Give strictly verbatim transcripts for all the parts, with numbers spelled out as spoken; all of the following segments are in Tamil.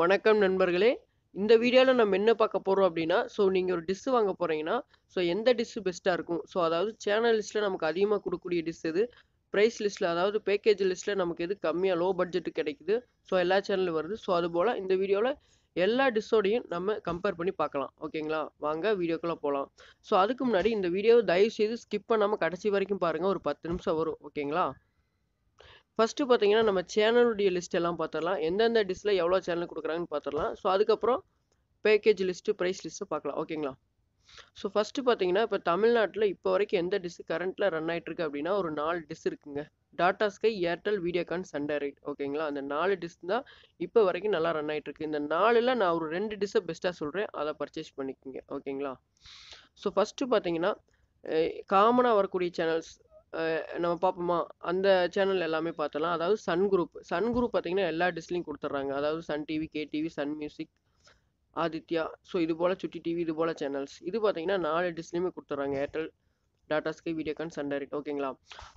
வணக்கம் நண்பர்களே. இந்த வீடியோவில் நம்ம என்ன பார்க்க போகிறோம் அப்படின்னா, ஸோ நீங்கள் ஒரு டிஷ்ஷு வாங்க போகிறீங்கன்னா, ஸோ எந்த டிஷ்ஷு பெஸ்ட்டாக இருக்கும், ஸோ அதாவது சேனல் லிஸ்ட்டில் நமக்கு அதிகமாக கொடுக்கக்கூடிய டிஷ் எது, ப்ரைஸ் லிஸ்ட்டில் அதாவது பேக்கேஜ் லிஸ்ட்டில் நமக்கு எது கம்மியாக லோ பட்ஜெட்டு கிடைக்குது, ஸோ எல்லா சேனலும் வருது. ஸோ அதுபோல் இந்த வீடியோவில் எல்லா டிஷ்ஷோடையும் நம்ம கம்பேர் பண்ணி பார்க்கலாம். ஓகேங்களா, வாங்க வீடியோக்குள்ளே போகலாம். ஸோ அதுக்கு முன்னாடி இந்த வீடியோவை தயவு செய்து ஸ்கிப் பண்ணாமல் கடைசி வரைக்கும் பாருங்கள், ஒரு பத்து நிமிஷம் வரும். ஓகேங்களா, ஃபஸ்ட்டு பார்த்தீங்கன்னா நம்ம சேனலுடைய லிஸ்ட் எல்லாம் பார்த்துடலாம், எந்தெந்த டிஷ்ஷில் எவ்வளோ சேனல் கொடுக்குறாங்கன்னு பார்த்துடலாம். ஸோ அதுக்கப்புறம் பேக்கேஜ் லிஸ்ட்டு ப்ரைஸ் லிஸ்ட்டு பார்க்கலாம். ஓகேங்களா, ஸோ ஃபஸ்ட்டு பார்த்தீங்கன்னா இப்போ தமிழ்நாட்டில் இப்போ வரைக்கும் எந்த டிஷ் கரண்ட்டில் ரன் ஆகிட்ருக்கு அப்படின்னா ஒரு நாலு டிஷ் இருக்குங்க. Tata Sky, Airtel, Videocon, Sun Direct. ஓகேங்களா, அந்த நாலு டிஷ் தான் இப்போ வரைக்கும் நல்லா ரன் ஆகிட்ருக்கு. இந்த நாலில் நான் ஒரு ரெண்டு டிஷ்ஷை பெஸ்ட்டாக சொல்கிறேன், அதை பர்ச்சேஸ் பண்ணிக்கோங்க. ஓகேங்களா, ஸோ ஃபஸ்ட்டு பார்த்தீங்கன்னா காமனாக வரக்கூடிய சேனல்ஸ் நம்ம பார்ப்போமா, அந்த சேனல் எல்லாமே பார்த்தலாம். அதாவது சன் குரூப் சன் குரூப் பார்த்தீங்கன்னா எல்லா டிஷ்லையும் கொடுத்துட்றாங்க. அதாவது Sun TV, KTV, Sun music, Aditya, so இது போல் சுட்டி டிவி, இது போல் சேனல்ஸ் இது பார்த்தீங்கன்னா நாலு டிஷ்லையுமே கொடுத்துட்றாங்க. Airtel, Tata Sky, Videocon, Sun Direct. ஓகேங்களா,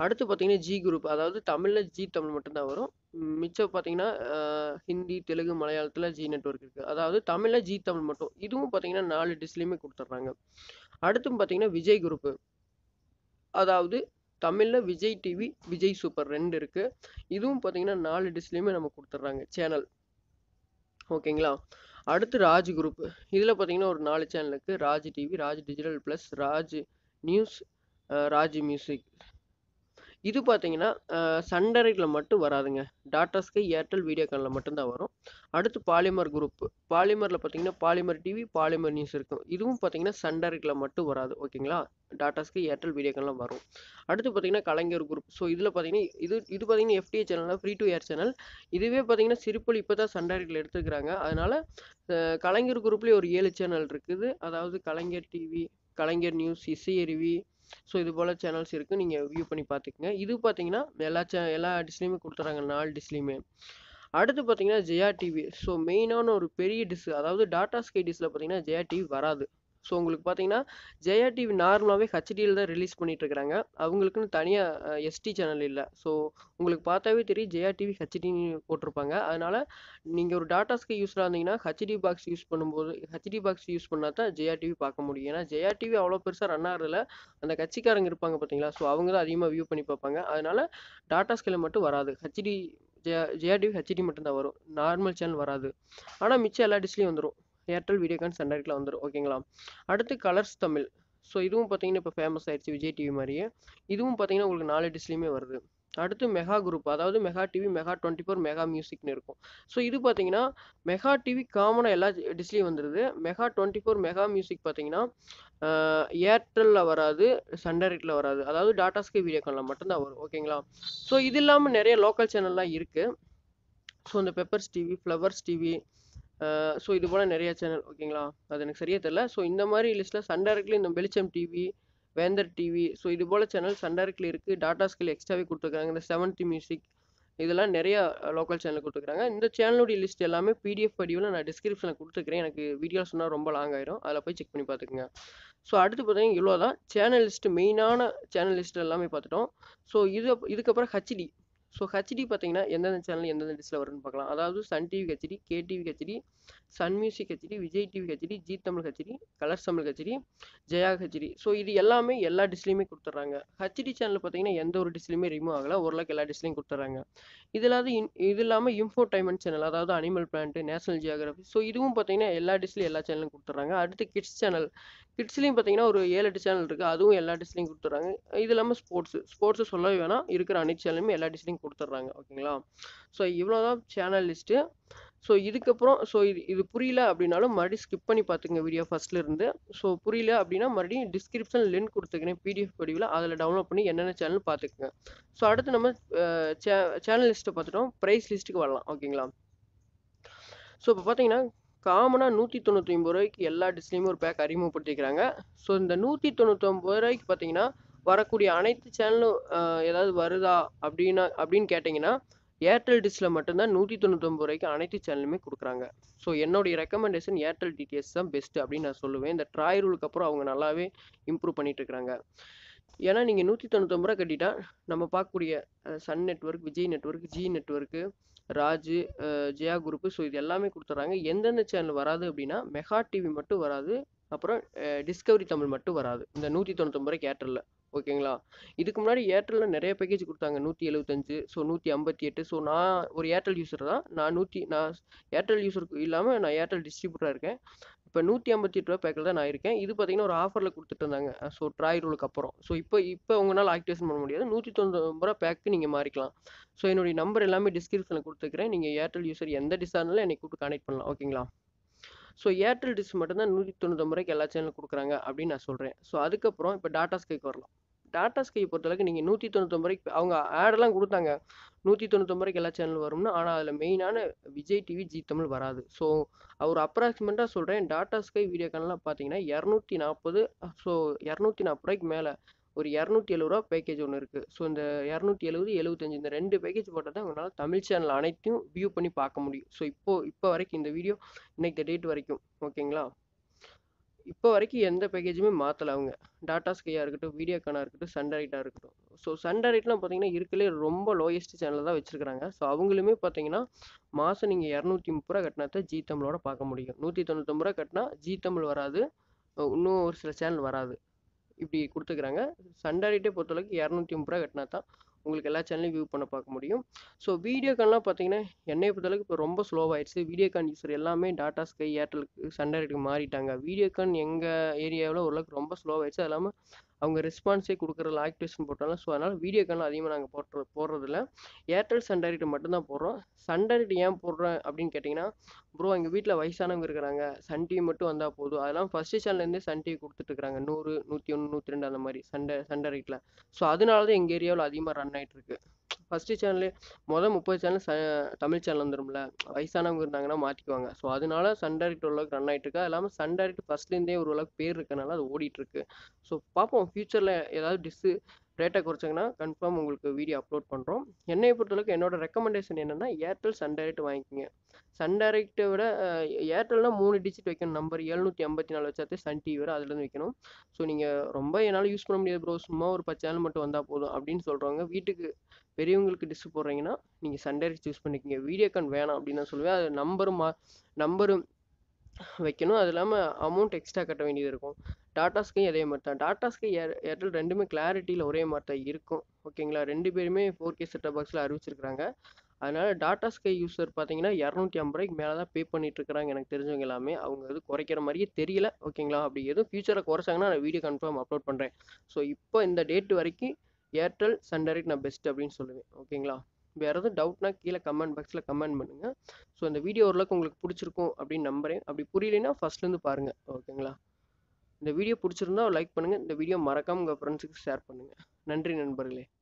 அடுத்து பார்த்தீங்கன்னா ஜி குரூப், அதாவது தமிழில் ஜி தமிழ் மட்டும்தான் வரும். மிச்சம் பார்த்தீங்கன்னா ஹிந்தி, தெலுங்கு, மலையாளத்தில் ஜி நெட்வொர்க் இருக்குது. அதாவது தமிழில் ஜி தமிழ் மட்டும், இதுவும் பார்த்தீங்கன்னா நாலு டிஷ்லையுமே கொடுத்துட்றாங்க. அடுத்தும் பார்த்தீங்கன்னா விஜய் குரூப்பு, அதாவது தமிழில் விஜய் டிவி, விஜய் சூப்பர் ரெண்டு இருக்குது. இதுவும் பார்த்தீங்கன்னா நாலு டிஷ்லையுமே நம்ம கொடுத்துட்றாங்க சேனல். ஓகேங்களா, அடுத்து ராஜ் குரூப், இதில் பார்த்தீங்கன்னா ஒரு நாலு சேனல் இருக்குது. Raj TV, Raj digital plus, Raj news, Raj music. இது பார்த்தீங்கன்னா சன் டைரெக்டில் மட்டும் வராதுங்க, டாடா ஸ்கை, ஏர்டெல், வீடியோகானில் மட்டும்தான் வரும். அடுத்து பாலிமர் குரூப், பாலிமரில் பார்த்தீங்கன்னா பாலிமர் டிவி, பாலிமர் நியூஸ் இருக்கும். இதுவும் பார்த்தீங்கன்னா சன் டைரெக்டில் மட்டும் வராது. ஓகேங்களா, டாடா ஸ்கை, ஏர்டெல், வீடியோகான்லாம் வரும். அடுத்து பார்த்தீங்கன்னா கலைஞர் குரூப், ஸோ இதில் பார்த்தீங்கன்னா இது இது பார்த்தீங்கன்னா FTA channel, free to air channel. இதுவே பார்த்தீங்கன்னா சிறுப்பொழி இப்போ தான் சன் டைரெக்டில் எடுத்துக்கிறாங்க. அதனால் கலைஞர் குரூப்லேயே ஒரு ஏழு சேனல் இருக்குது. அதாவது Kalaignar TV, Kalaignar news, Isaiaruvi, so இது போல் சேனல்ஸ் இருக்குது, நீங்கள் வியூ பண்ணி பார்த்துக்குங்க. இது பார்த்தீங்கன்னா எல்லா சே எல்லா டிஷ்லையுமே கொடுத்துறாங்க, நாலு டிஷ்லையுமே. அடுத்து பார்த்தீங்கன்னா ஜே ஆர் டிவி, ஸோ மெயினான ஒரு பெரிய டிஷ், அதாவது டாடா ஸ்கை டிஷ்ஷில் பார்த்தீங்கன்னா ஜே ஆர் டிவி வராது. ஸோ உங்களுக்கு பார்த்தீங்கன்னா ஜே ஆர் டிவி நார்மலாகவே ஹெச்டியில் தான் ரிலீஸ் பண்ணிகிட்ருக்குறாங்க, அவங்களுக்குன்னு தனியாக எஸ்டி சேனல் இல்லை. ஸோ உங்களுக்கு பார்த்தாவே தெரியும் ஜே ஆர் டிவி ஹெச்டின்னு போட்டிருப்பாங்க. அதனால் நீங்கள் ஒரு டாடா ஸ்கை யூஸ்ராக இருந்தீங்கன்னா ஹெச்டி பாக்ஸ் யூஸ் பண்ணும்போது ஹெச்டி பாக்ஸ் யூஸ் பண்ணால் தான் ஜே ஆர் டிவி பார்க்க முடியும். ஏன்னா ஜே ஆர் டிவி அவ்வளோ பெருசாக ரன் ஆகிறதுல அந்த கட்சிக்காரங்க இருப்பாங்க பார்த்தீங்களா, ஸோ அவங்க தான் அதிகமாக வியூ பண்ணி பார்ப்பாங்க. அதனால் டாடா ஸ்கையில் மட்டும் வராது, ஹெச்டி ஜே ஜேஆர்டிவி ஹெச்டி மட்டும்தான் வரும், நார்மல் சேனல் வராது. ஆனால் மிச்சம் எல்லா டிஷ்லையும் வந்துடும், ஏர்டெல், வீடியோகான், சன் டைரெக்டில் வந்துடும். ஓகேங்களா, அடுத்து கலர்ஸ் தமிழ், ஸோ இதுவும் பார்த்தீங்கன்னா இப்போ ஃபேமஸ் ஆயிடுச்சு விஜய் டிவி மாதிரியே. இதுவும் பார்த்தீங்கன்னா உங்களுக்கு நாலு டிஷ்லையுமே வருது. அடுத்து மெகா குரூப், அதாவது Mega TV, Mega twenty four Mega மியூசிக்னு இருக்கும். ஸோ இது பார்த்தீங்கன்னா மெகா டிவி காமனாக எல்லா டிஷ்லையும் வந்துடுது. Mega twenty four Mega music பார்த்தீங்கன்னா ஏர்டெல்லில் வராது, சன் டைரெக்டில் வராது, அதாவது டாடா ஸ்கை, வீடியோகானில் மட்டும்தான் வரும். ஓகேங்களா, ஸோ இது இல்லாமல் நிறைய லோக்கல் சேனல்லாம் இருக்குது. ஸோ இந்த Peppers TV, Flowers TV, so இது போல் நிறைய சேனல். ஓகேங்களா, அது எனக்கு சரியாக தெரியல. ஸோ இந்த மாதிரி லிஸ்ட்டில் சன் டைரெக்டில் இந்த வெளிச்சம் டிவி, வேந்தர் டிவி, ஸோ இது போல் சேனல் சன் டைரெக்டில் இருக்குது. டாடா ஸ்கையில் எக்ஸ்ட்ராவே கொடுத்துருக்காங்க. இந்த செவன்த் மியூசிக், இதெல்லாம் நிறையா லோக்கல் சேனல் கொடுத்துருக்காங்க. இந்த சேனலுடைய லிஸ்ட் எல்லாமே பிடிஎஃப் வடிவில் நான் டிஸ்கிரிப்ஷனில் கொடுத்துருக்கிறேன். எனக்கு வீடியோ சொன்னால் ரொம்ப லாங் ஆயிரும், அதில் போய் செக் பண்ணி பார்த்துக்குங்க. ஸோ அடுத்து பார்த்தீங்கன்னா இவ்வளோ தான் சேனல் லிஸ்ட்டு, மெயினான சேனல் லிஸ்ட் எல்லாமே பார்த்துட்டோம். ஸோ இது இதுக்கப்புறம் ஹெச்டி, ஸோ ஹெச்டி பார்த்தீங்கன்னா எந்தெந்த சேனல் எந்தெந்த டிஷ்ஷில் வரும்னு பார்க்கலாம். அதாவது Sun TV HD, KTV HD, Sun music HD, Vijay TV HD, Zee Tamil HD, Colors Tamil HD, Jaya HD, so இது எல்லாமே எல்லா டிஷ்லையுமே கொடுத்துட்றாங்க. ஹெச்டி சேனல் பார்த்தீங்கன்னா எந்த ஒரு டிஷ்லையுமே ரிமூவ் ஆகலை, ஓரளவுக்கு எல்லா டிஷ்லையும் கொடுத்துட்றாங்க. இது இல்லாத இது இல்லாமல் இன்ஃபோடைன்மெண்ட் சேனல், அதாவது animal planet, national geography, so இதுவும் பார்த்தீங்கன்னா எல்லா டிஷ்லையும் எல்லா சேனலும் கொடுத்துட்றாங்க. அடுத்து கிட்ஸ் சேனல், கிட்ஸ்லையும் பார்த்தீங்கன்னா ஒரு ஏழு எட்டு சேனல் இருக்குது, அதுவும் எல்லா டிஷ்லையும் கொடுத்துட்றாங்க. இது இல்லாமல் ஸ்போர்ட்ஸு ஸ்போர்ட்ஸு சொல்லவே வேணாம், இருக்கிற அனைத்து சேனலுமே எல்லா டிஷ்லையும் கொடுத்துட்றாங்க. ஓகேங்களா, ஸோ இவ்வளோதான் சேனல் லிஸ்ட்டு. ஸோ இதுக்கப்புறம் ஸோ இது இது புரியல அப்படின்னாலும் மறுபடியும் ஸ்கிப் பண்ணி பார்த்துங்க வீடியோ ஃபஸ்ட்லேருந்து. ஸோ புரியல அப்படின்னா மறுபடியும் டிஸ்கிரிப்ஷன் லிங்க் கொடுத்துக்கிறேன் பிடிஎஃப் படிவில், அதில் டவுன்லோட் பண்ணி என்னென்ன சேனல் பார்த்துக்குங்க. ஸோ அடுத்து நம்ம சே சேனல் லிஸ்ட்டை பார்த்துட்டோம், ப்ரைஸ் லிஸ்ட்டுக்கு வரலாம். ஓகேங்களா, ஸோ இப்போ பார்த்தீங்கன்னா காமனாக நூற்றி தொண்ணூற்றி ஒம்பது ரூபாய்க்கு எல்லா டிஷ்லையுமே ஒரு பேக் அறிமுகப்படுத்திக்கிறாங்க. ஸோ இந்த நூற்றி தொண்ணூற்றி ஒம்பது ரூபாய்க்கு பார்த்தீங்கன்னா வரக்கூடிய அனைத்து சேனலும் ஏதாவது வருதா அப்படின்னா அப்படின்னு கேட்டிங்கன்னா ஏர்டெல் டிஷ்ஷில் மட்டும்தான் நூற்றி தொண்ணூத்தொம்பது ரூபாய்க்கு அனைத்து சேனலுமே கொடுக்குறாங்க. ஸோ என்னுடைய ரெக்கமெண்டேஷன் ஏர்டெல் டிடிஎஸ் தான் பெஸ்ட்டு அப்படின்னு நான் சொல்லுவேன். இந்த ட்ராய் ரூலுக்கு அப்புறம் அவங்க நல்லாவே இம்ப்ரூவ் பண்ணிட்டு இருக்கிறாங்க. ஏன்னா நீங்கள் நூற்றி தொண்ணூத்தொம்பது ரூபா கட்டிட்டா நம்ம பார்க்கக்கூடிய Sun network, Vijay network, Zee network, Raj Jaya group so idellame kudutranga endha channel varadu appadina Mega T V mattu varadu appo Discovery Tamil mattu varadu indha one ninety-nine Airtel la okayla idukku munadi Airtel la neriya package kudutanga one seventy-five so one fifty-eight so na or Airtel user da na one hundred na Airtel user illama na Airtel distributor iruken இப்ப one fifty-eight பேக்கல தான் நான் இருக்கேன் இது பாத்தீங்கன்னா ஒரு ஆஃபர்ல கொடுத்துட்டு இருந்தாங்க சோ ட்ரை ரூலுக்கு அப்புறம் சோ இப்போ இப்போ உங்களால ஆக்டிவேஷன் பண்ண முடியாது one ninety-nine பேக் நீங்க மாறிக்கலாம் சோ என்னோட நம்பர் எல்லாமே டிஸ்கிரிப்ஷன்ல கொடுத்துக்கிறேன் நீங்க Airtel யூசர் எந்த டிசானல்ல எனக்கு கூப்பிட்டு கனெக்ட் பண்ணலாம் ஓகேங்களா சோ Airtel டிஸ் மட்டும் தான் one ninety-nine எல்லா சேனல் கொடுக்கறாங்க அப்படி நான் சொல்றேன் சோ அதுக்கு அப்புறம் இப்போ Tata Skyக்கு வரலாம் Tata Sky பொறுத்தலக்கு நீங்க one ninety-nine அவங்க ஆட் எல்லாம் கொடுத்தாங்க one ninety-nine எல்லா சேனல் வரும்னா ஆனா அதுல மெயினான விஜய் டிவி ஜி தமிழ் வராது சோ அவர் அப்ராக்ஸிமேட்டா சொல்றேன் Tata Sky Videoconல பாத்தீங்கன்னா two forty so two forty மேல ஒரு two seventy பேக்கேஜ் ஒன்னு இருக்கு சோ இந்த two seventy seventy-five இந்த ரெண்டு பேக்கேஜ் போட்டா உங்களால தமிழ் சேனல் அனைத்தையும் வியூ பண்ணி பார்க்க முடியும் சோ இப்போ இப்போ வரைக்கும் இந்த வீடியோ இன்னைக்கு டேட் வரைக்கும் ஓகேங்களா இப்போ வரைக்கும் எந்த பேக்கேஜுமே மாத்தல அவங்க Tata Sky இருக்கட்டும் Videocon இருக்கட்டும் Sun Direct இருக்கட்டும் சோ Sun Directலாம் பாத்தீங்கன்னா இருக்கலே ரொம்ப லோயஸ்ட் சேனல் தான் வெச்சிருக்காங்க சோ அவங்களுமே பாத்தீங்கன்னா மாசம் நீங்க two thirty கட்டனாத ஜி தமிழோட பார்க்க முடியும் one ninety-nine கட்டனா ஜி தமிழ் வராது இன்னும் ஒரு சில சேனல் வராது இப்படி கொடுத்துக்கறாங்க Sun Direct பொறுத்தலக்கு two thirty கட்டனாத உங்களுக்கு எல்லா சேனலையும் வியூ பண்ண பார்க்க முடியும் சோ Videoconலாம் பாத்தீங்கன்னா என்னை பொறுத்தலக்கு இப்ப ரொம்ப ஸ்லோவா ஆயிடுச்சு Videocon யூசர் எல்லாமே Tata Sky Airtel Sun Directக்கு மாறிட்டாங்க Videocon எங்க ஏரியாவுல ஒருலக்கு ரொம்ப ஸ்லோவா ஆயிடுச்சு அதனால அவங்க ரெஸ்பான்ஸே கொடுக்கறல ஆக்டிவேஷன் போட்டால சோ அதனால Videoconல அதிகமா நாங்க போற போறது இல்ல Airtel Sun Direct மட்டும் தான் போறோம் Sun Direct ஏன் போறோம் அப்படிን கேட்டிங்கனா bro எங்க வீட்ல வயசானவங்க இருக்காங்க Sun T V மட்டும் வந்தா போதும் அதலாம் ஃபர்ஸ்ட் சேனல்ல இருந்தே Sun T V கொடுத்துட்டு இருக்காங்க one hundred one oh one one oh two அந்த மாதிரி Sun Directல சோ அதனால தான் எங்க ஏரியாவுல அதிகமா ரன் ஆயிட்டு இருக்கு ஃபர்ஸ்ட் சேனல்ல மொத thirty சேனல் தமிழ் சேனல் வந்துரும்ல வயசானவங்க இருந்தாங்கனா மாத்திக்குவாங்க சோ அதனால Sun Direct ஒருலக்கு ரன் ஆயிட்டு இருக்கு அதலாம் Sun Direct ஃபர்ஸ்ட்ல இருந்தே ஒருலக்கு பேர் இருக்கனால அது ஓடிட்டு இருக்கு சோ பாப்போம் ஃபியூச்சர்ல ஏதாவது டிஸ் ரேட்டா குறச்சங்கனா கன்ஃபார்ம் உங்களுக்கு வீடியோ அப்லோட் பண்றோம் என்னைய பொறுத்தலக்கு என்னோட ரெக்கமெண்டேஷன் என்னன்னா Airtel Sun Direct வாங்கிங்க Sun Direct விட Airtelனா three டிஜிட் வைக்கணும் நம்பர் seven eight four வச்சாதே Sun T V வர அதுல இருந்து வைக்கணும் சோ நீங்க ரொம்ப என்னால யூஸ் பண்ண முடியாது bro சும்மா ஒரு ten சேனல் மட்டும் வந்தா போதும் அப்படினு சொல்றவங்க வீட்டுக்கு பெரியவங்களுக்கு டிஷ் போறீங்கனா நீங்க Sun Direct சூஸ் பண்ணிக்கங்க Videocon வேணாம் அப்படி நான் சொல்லுவேன் அது நம்பர் நம்பர் வைக்கணும் அதலாம அமௌண்ட் எக்ஸ்ட்ரா கட்ட வேண்டியது இருக்கும் Tata Sky அதே மாதிரி தான் Tata Sky Airtel ரெண்டுமே கிளாரிட்டில ஒரே மாதிரி தான் இருக்கும் ஓகேங்களா ரெண்டு பேருமே four K செட்டப் பாக்ஸ்ல அறிவிச்சிருக்காங்க அதனால Tata Sky யூசர் பாத்தீங்கன்னா two fifty மேல தான் பே பண்ணிட்டு இருக்காங்க எனக்கு தெரிஞ்சவங்க எல்லாமே அவங்க அது குறைக்கிற மாதிரியே தெரியல ஓகேங்களா அப்படி ஏதோ ஃபியூச்சர்ல குறைச்சாங்கன்னா நான் வீடியோ கன்ஃபார்ம் அப்லோட் பண்றேன் சோ இப்போ இந்த டேட் வரைக்கும் Airtel Sun Direct நான் பெஸ்ட் அப்படினு சொல்லுவேன் ஓகேங்களா If you have any doubt, please comment box. So, in the video, you can see number. If you like first, you can see the video. Like the video, share the video.